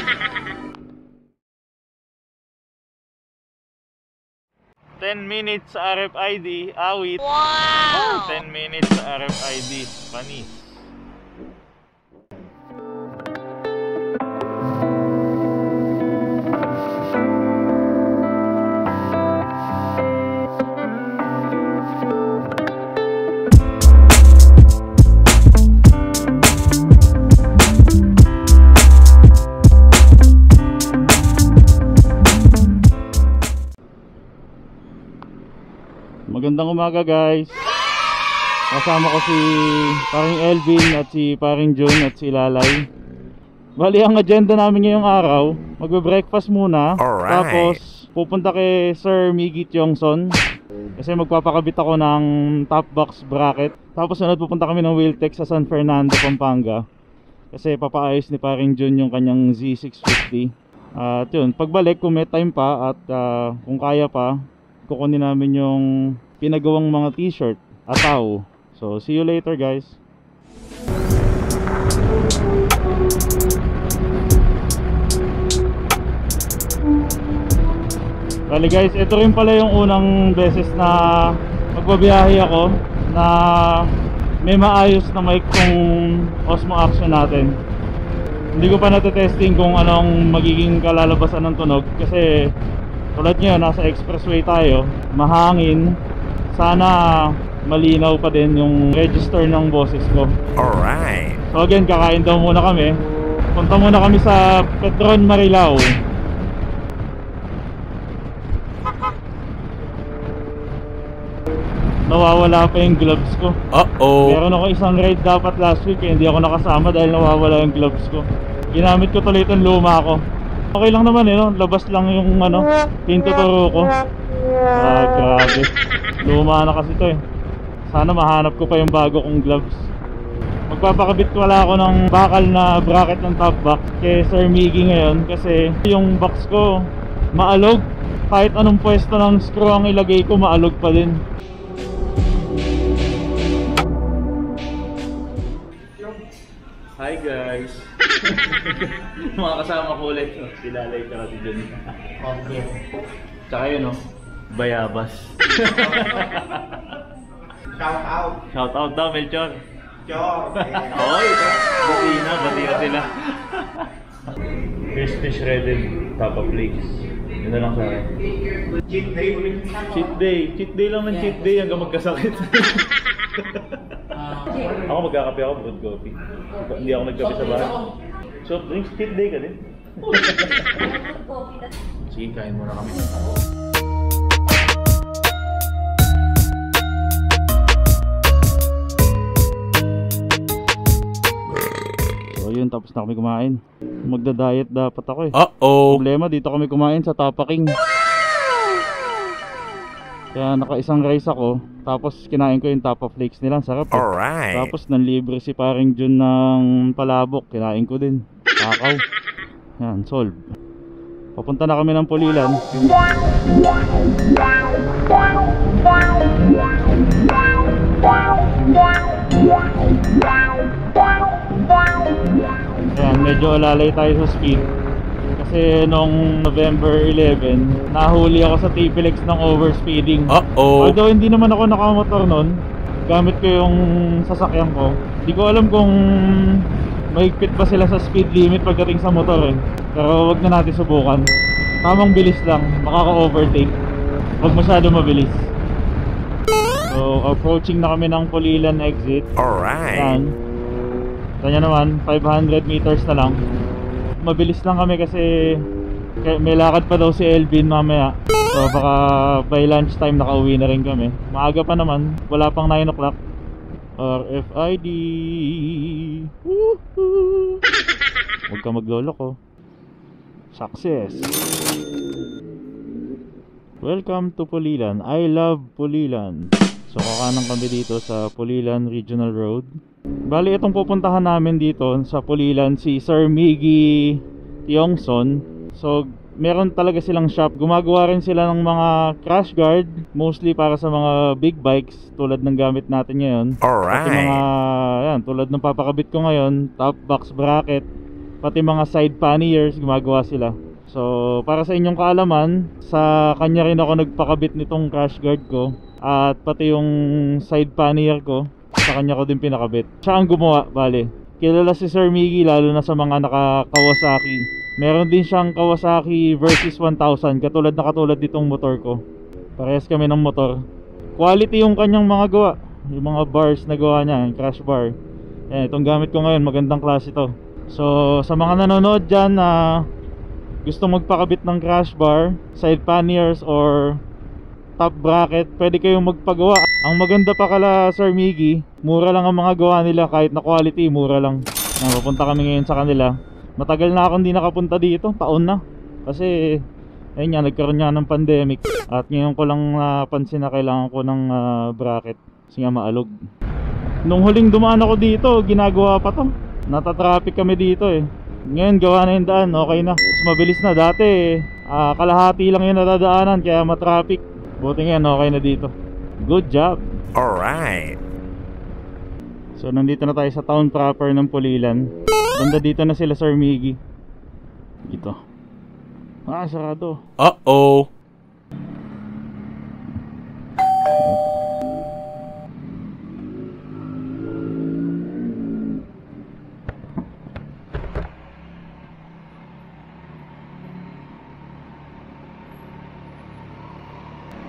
10 minutes RFID, awit. Wow! 10 minutes RFID, panis. Magandang umaga guys. Kasama ko si paring Elvin at si paring June at si Lalay. Bali ang agenda namin ngayong araw, magbe-breakfast muna. Alright. Tapos pupunta kay Sir Miggy Tiongson kasi magpapakabit ako ng top box bracket. Tapos sunod pupunta kami ng Wheeltek sa San Fernando, Pampanga kasi papaayos ni paring June yung kanyang Z650. At yun, pagbalik kung may time pa at kung kaya pa, kukunin namin yung pinagawang mga t-shirt, ATAW. So, see you later guys. Bali guys, ito rin pala yung unang beses na magbabiyahe ako na may maayos na mic kung Osmo Action natin. Hindi ko pa natetesting kung anong magiging kalalabasan ng tunog kasi tulad nyo, nasa expressway tayo, mahangin. Sana malinaw pa din yung register ng boses ko. Alright. So again, kakain daw muna kami. Punta muna kami sa Petron Marilao. Nawawala pa yung gloves ko. Uh-oh. Meron ako isang ride dapat last week, hindi ako nakasama dahil nawawala yung gloves ko. Ginamit ko tuloy itong luma ko. Okay lang naman eh, no? Labas lang yung ano, pintuturo ko. Ah, grabe. Luma na kasi to eh. Sana mahanap ko pa yung bago kong gloves. Magpapakabit ko wala ako ng bakal na bracket ng top box kay Sir Miggy ngayon kasi yung box ko maalog. Kahit anong pwesto ng screw ang ilagay ko, maalog pa din. Hi guys. Mga kasama ko ulit, no? Silalay ka kasi dyan. Okay. Tsaka yun, no? Bayabas. Shout out. Shout out daw, Melchor. Chor. Oy, bati na sila. Fish shredded, tapa flakes. Yun na lang sa akin. Cheat day ulit. Cheat day. Cheat day lang ng cheat day hanggang magkasakit. Ako magkakape ako, brood coffee. Hindi ako nagkape sa bahay. So, drinks cheat day ka din. Sige, kain muna kami. So yun, tapos na kami kumain. Magda-diet dapat ako eh. Uh-oh! Problema, dito kami kumain sa Tapaking. Kaya naka-isang rice ako, tapos kinain ko yung tapa flakes nila, sarap eh. Alright. Tapos nanlibre si paring Jun ng palabok, kinain ko din. Takaw. Yan, solve. Papunta na kami ng Pulilan. Ayan, medyo alalay tayo sa speed. Kasi noong November 11, nahuli ako sa Tipilex ng overspeeding. Uh-oh. Although hindi naman ako nakamotor nun, gamit ko yung sasakyan ko. Hindi ko alam kung mahigpit pa sila sa speed limit pagdating sa motor eh. Pero wag na natin subukan. Tamang bilis lang, makaka-overtake. Wag masyado mabilis. So approaching na kami ng Pulilan exit. Alright. Tanya naman, 500 meters na lang. Mabilis lang kami kasi may lakad pa daw si Elvin mamaya. So baka by lunchtime nakauwi na rin kami. Maaga pa naman, wala pang 9 o'clock. RFID. Woohoo! Huwag ka magloloko. Success! Welcome to Pulilan. I love Pulilan. So kakanan kami dito sa Pulilan Regional Road. Bali itong pupuntahan namin dito sa Pulilan si Sir Miggy Tiongson. So meron talaga silang shop. Gumagawa rin sila ng mga crash guard, mostly para sa mga big bikes tulad ng gamit natin ngayon. Alright. At yung mga yan, tulad ng papakabit ko ngayon, top box bracket. pati mga side panniers gumagawa sila. So para sa inyong kaalaman, sa kanya rin ako nagpakabit nitong crash guard ko, at pati yung side pannier ko sa kanya ko din pinakabit. Siya ang gumawa, bale. Kilala si Sir Miggy lalo na sa mga naka-Kawasaki. Meron din siyang Kawasaki Versys 1000, katulad na katulad nitong motor ko. Parehas kami ng motor. Quality yung kanyang mga gawa, yung mga bars na gawa niya, yung crash bar. Eh, itong gamit ko ngayon, magandang klase ito. So sa mga nanonood dyan na gusto magpakabit ng crash bar, side panniers or top bracket, pwede kayong magpagawa. Ang maganda pa kala Sir Miggy, mura lang ang mga gawa nila, kahit na quality mura lang. Napapunta kami ngayon sa kanila. Matagal na akong hindi nakapunta dito, taon na. Kasi ayun nga, nagkaroon nga ng pandemic, at ngayon ko lang napansin na kailangan ko ng bracket kasi nga maalog. Nung huling dumaan ako dito, ginagawa pa to. Natatraffic kami dito eh. Ngayon gawa na yung daan, okay na. Mas mabilis na. Dati kalahati lang yung nadadaanan kaya matraffic. Buti ngayon okay na dito. Good job. Alright. So nandito na tayo sa town proper ng Pulilan. Banda dito na sila Sir Miggy. Dito. Ah, sarado. Uh-oh.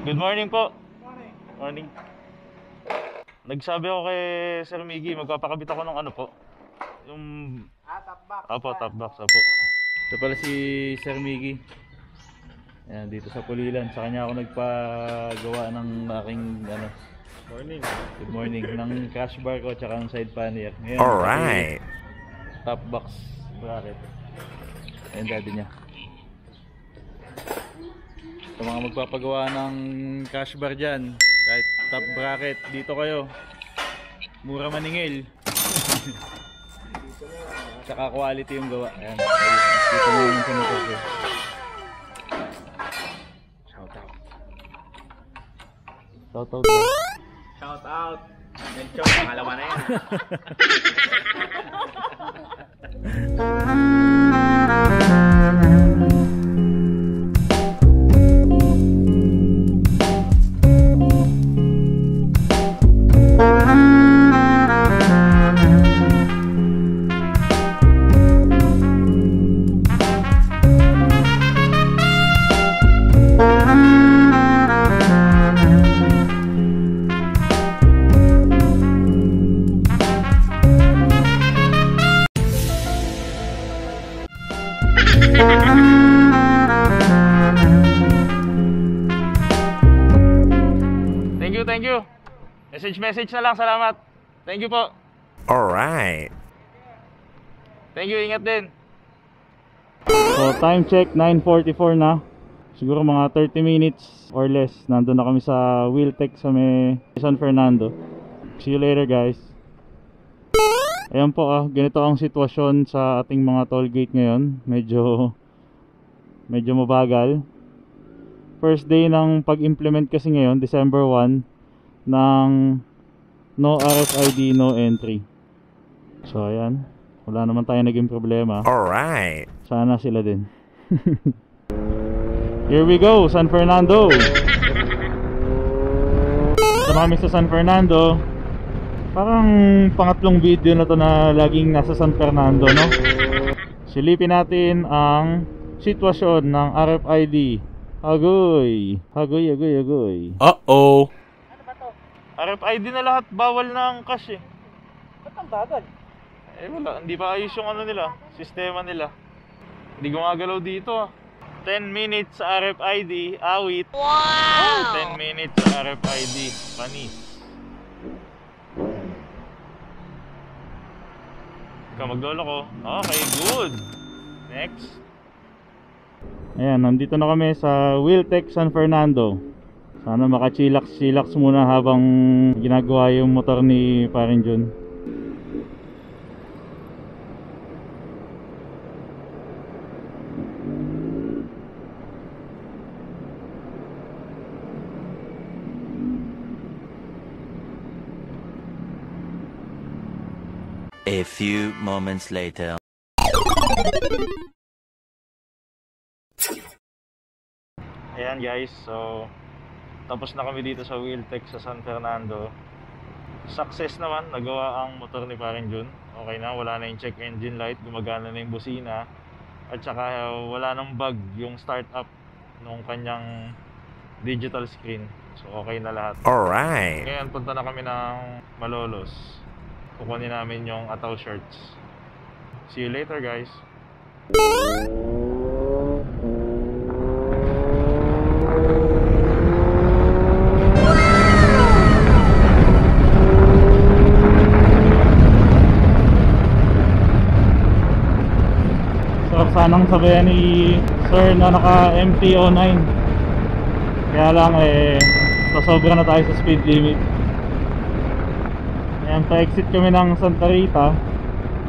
Good morning po. Morning. Morning. Nagsabi ako kay Sir Miggy, magpapakabit ako ng ano po, yung top box. Opo, top box. Opo. Ito pala si Sir Miggy. Ayan, dito sa Pulilan. Sa kanya ako nagpagawa ng aking ano, morning. Good morning. Ng crash bar ko tsaka ng side pannier. Alright. Top box bracket. Ayan daddy niya. Sa mga magpapagawa ng cash bar dyan, kahit top bracket, dito kayo. Mura maningil. Tsaka quality yung gawa. Ayan, dito mo yung pinutok ko. Shout out. Shout out. Shout out. Mencho, pangalawa na yan. Message na lang, salamat. Thank you po. Alright. Thank you, ingat din. So time check, 9:44 na. Siguro mga 30 minutes or less. Nandun na kami sa Wheeltek sa may San Fernando. See you later guys. Ayan po ganito ang sitwasyon sa ating mga toll gate ngayon. Medyo mabagal. First day ng pag-implement kasi ngayon, December 1. Ng no RFID, no entry. So ayan, wala naman tayo naging problema. Alright. Sana sila din. Here we go, San Fernando. Ito kami sa San Fernando. Parang pangatlong video na to na laging nasa San Fernando, no? Silipin natin ang sitwasyon ng RFID. Agoy, agoy, agoy, agoy. Uh-oh. RFID na lahat, bawal na ang cash eh. Ba't ang bagal? Eh wala, hindi pa ayos yung ano nila, sistema nila. Hindi gumagalaw dito 10 minutes sa RFID, awit. Wow! 10 minutes sa RFID, panis. Ikaw maglolo ko. Okay, good. Next. Ayan, nandito na kami sa Wheeltek San Fernando. Sana makachillax-chillax muna habang ginagawa yung motor ni Parin Jun. A few moments later. Ayan guys, so tapos na kami dito sa Wheeltek sa San Fernando. Success naman, nagawa ang motor ni Paring Jun. Okay na, wala na yung check engine light, gumagana na yung busina. At saka wala nang bug yung startup nung kanyang digital screen. So okay na lahat. Alright. Ngayon punta na kami ng Malolos. Kukunin namin yung ATAW shirts. See you later guys. Sanang sabihan ni Sir na naka MT-09. Kaya lang sobra na tayo sa speed limit. Ayan, pa-exit kami ng Santa Rita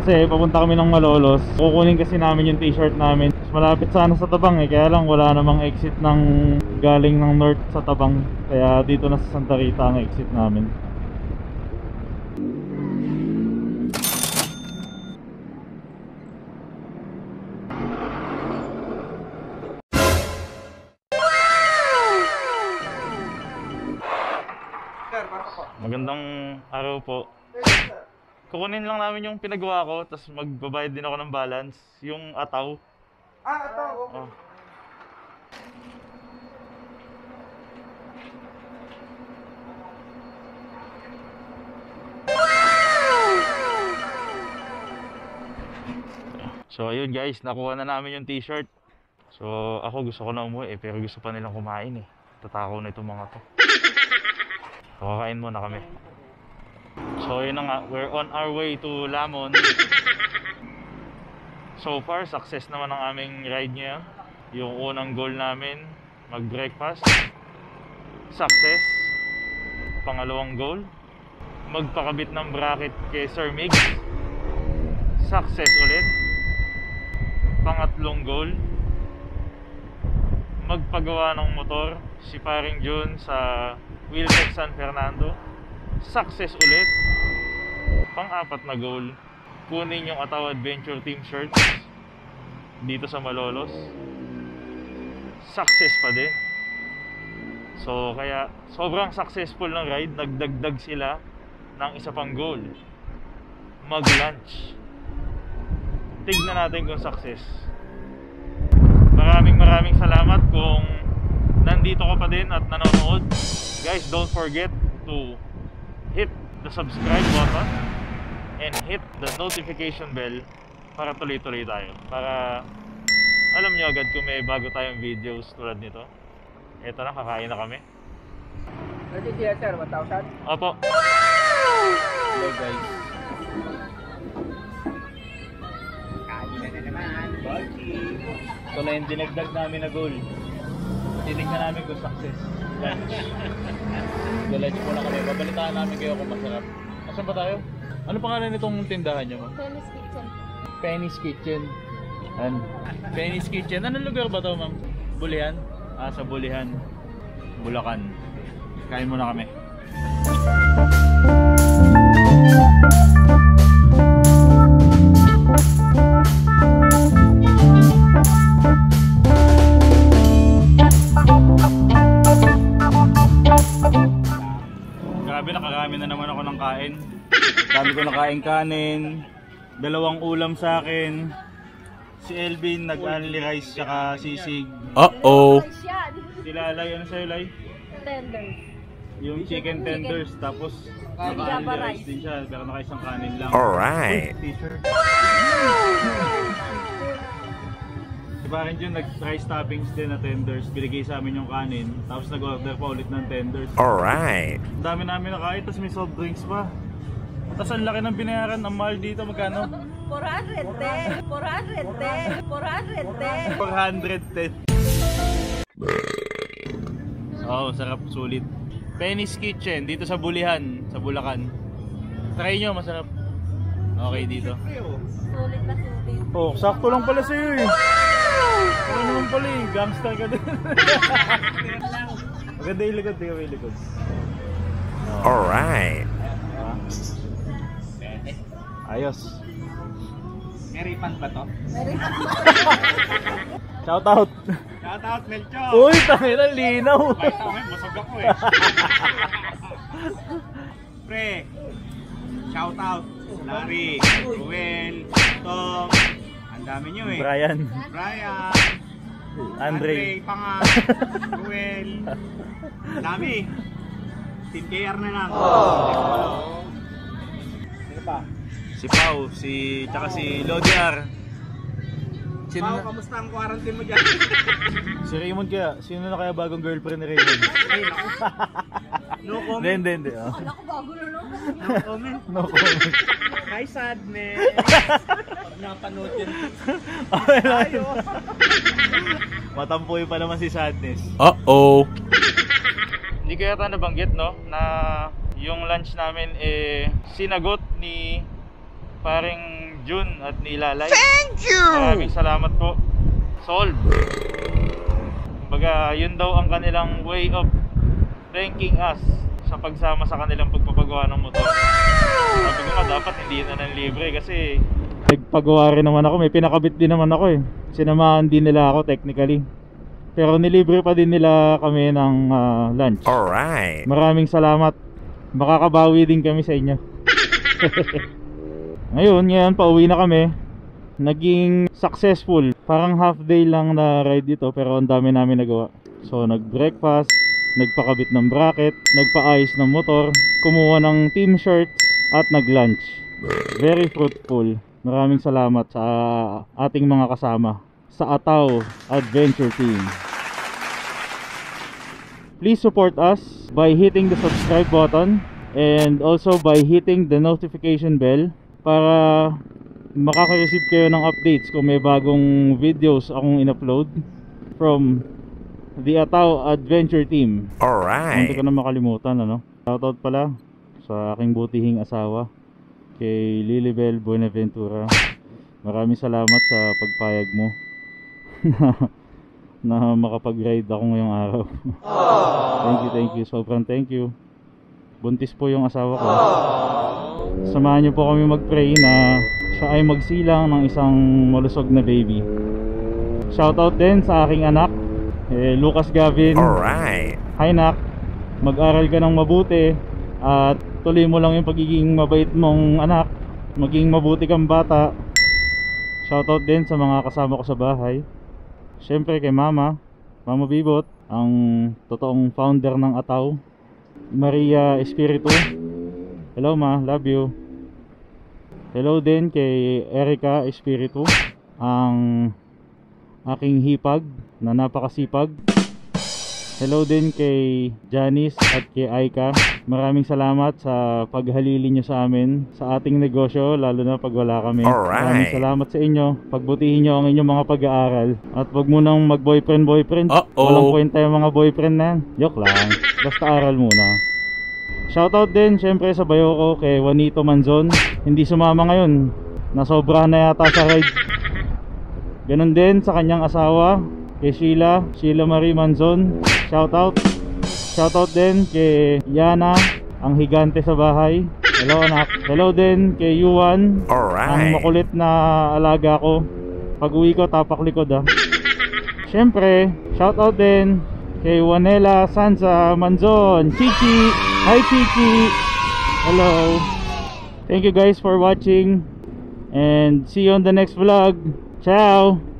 kasi papunta kami ng Malolos. Kukunin kasi namin yung t-shirt namin. Malapit sana sa Tabang kaya lang wala namang exit ng galing ng north sa Tabang. Kaya dito na sa Santa Rita ang exit namin. Magandang araw po. Kukunin lang namin yung pinagawa ko, tapos magbabayad din ako ng balance. Yung ATAW. Ah, ATAW, okay. Oh. So ayun guys, nakuha na namin yung t-shirt. So ako gusto ko na umuwi pero gusto pa nilang kumain Tatakaw na itong mga to. Kakain muna kami. So yun na nga, we're on our way to Lamon. So far, success naman ang aming ride niya. Yung unang goal namin, mag-breakfast. Success. Pangalawang goal, magpakabit ng bracket kay Sir Miggy. Success ulit. Pangatlong goal, magpagawa ng motor si Paring Jun sa Wheeltek San Fernando. Success ulit. Pang-apat na goal, kunin yung ATAW Adventure Team shirts dito sa Malolos. Success pa din. So kaya sobrang successful ng ride. Nagdagdag sila ng isa pang goal, mag-lunch. Tignan natin kung success. Maraming salamat kung nandito ka pa din at nanonood. Guys, don't forget to hit the subscribe button and hit the notification bell para tuloy-tuloy tayo. Para alam nyo agad kung may bago tayong videos tulad nito. Eto na, kakain na kami. Ready siya sir, 1,000? Opo. Hello guys. Kain na naman. Ito na yung dinagdag namin na goal. Titignan namin kung success. Lunch. Lunch muna kami. Babalitaan namin kayo kung masarap. Asan ba tayo? Ano pangalan nitong tindahan nyo? Penny's Kitchen. Penny's Kitchen. And Penny's Kitchen. Anong lugar ba ito, ma'am? Bulihan? Ah, sa Bulihan. Bulacan. Kain muna kami. Nakarami na naman ako ng kain. Sabi ko nakain kanin, dalawang ulam sa akin. Si Elvin nag-only rice saka sisig. Uh-oh. Sila Lay, ano sa'yo Lay? Tenders. Yung chicken tenders, tapos naka-only rice din siya, pero nakaisang kanin lang. Alright. T-shirt. Parin dyan, nag-rice toppings din na tenders. Binigay sa amin yung kanin. Tapos nag-order pa ulit ng tenders. Alright. Ang dami namin nakain. Tapos may soft drinks pa. Tapos ang laki ng binayaran. Ang mahal dito. Magkano? 410. 410. 410. 410. Oh, sarap. Sulit. Penny's Kitchen. Dito sa Bulihan. Sa Bulacan. Try nyo. Masarap. Okay dito. Sulit na sulit. Oh, sakto lang pala sa'yo eh. Ano naman pala eh, gangster ka din. Maganda yung likod, di ka may likod. Alright. Ayos. Meripan ba to? Meripan. Shout out. Shout out Melchor. Uy, tangina linaw. Bait ako, busog ako eh. Pre. Shout out Larry, Ruel, Tom. Ang dami niyo eh. Brian. Andre Panga, Ruel. Dami. Team KR na lang. Oh. Sino pa? Si Pau, tsaka si Lodiar. Pao, kamusta ang quarantine mo dyan? Si Raymond kaya, sino na kaya bagong girlfriend ni Raymond? No comment. Hindi. Wala ko bago na no? No comment. No comment. Hi sadness. Pag napanood yun. Tayo. Matampoy pa naman si sadness. Uh-oh. Hindi kaya tayo nabanggit no? Na yung lunch namin eh sinagot ni paring June at nilalay. Thank you! Maraming salamat po. Solve. Kumbaga, yun daw ang kanilang way of ranking us sa pagsama sa kanilang pagpapagawa ng motor. Sabi ko nga, dapat hindi na nang libre kasi nagpagawa rin naman ako. May pinakabit din naman ako eh. Sinamahan din nila ako technically. Pero nilibre pa din nila kami ng lunch. Alright. Maraming salamat. Makakabawi din kami sa inyo. Ngayon pauwi na kami. Naging successful. Parang half day lang na ride dito, pero ang dami namin nagawa. So nag-breakfast, nagpakabit ng bracket, nagpaayos ng motor, kumuha ng team shirts at nag-lunch. Very fruitful. Maraming salamat sa ating mga kasama sa ATAW Adventure Team. Please support us by hitting the subscribe button and also by hitting the notification bell para makaka-receive kayo ng updates kung may bagong videos akong in-upload from the ATAW Adventure Team. Alright. Hindi ko na makalimutan ano. Shoutout pala sa aking butihing asawa, kay Lilibel Buenaventura. Maraming salamat sa pagpayag mo na makapag-ride ako ngayong araw. Thank you. Sobrang thank you. Buntis po yung asawa ko. Samahan niyo po kami mag-pray na siya ay magsilang ng isang malusog na baby. Shoutout din sa aking anak, Lucas Gavin. Alright. Hi nak, mag-aral ka ng mabuti at tuloy mo lang yung pagiging mabait mong anak. Maging mabuti kang bata. Shoutout din sa mga kasama ko sa bahay. Siyempre kay Mama Bibot, ang totoong founder ng ATAW. Maria Espiritu. Hello ma, love you. Hello din kay Erica Espiritu, ang aking hipag na napakasipag. Hello din kay Janice at kay Aika. Maraming salamat sa paghalili nyo sa amin sa ating negosyo, lalo na pag wala kami. Alright. Maraming salamat sa inyo. Pagbutihin nyo ang inyong mga pag-aaral. At wag mo nang mag-boyfriend. Uh-oh. Walang kwenta yung mga boyfriend na. Joke lang. Basta aral muna. Shoutout din syempre sa bayo ko kay Juanito Manzon. Hindi sumama ngayon. Nasobrahan na yata sa ride. Ganon din sa kanyang asawa, kay Sheila Marie Manzon. Shoutout. Shoutout din kay Yana, ang higante sa bahay. Hello anak. Hello din kay Yuan. Alright. Ang makulit na alaga ko. Pag uwi ko, tapak likod ah. Syempre, shoutout din kay Juanella Sansa Manzon. Chichi! Hi Kiki! Hello! Thank you guys for watching and see you on the next vlog. Ciao!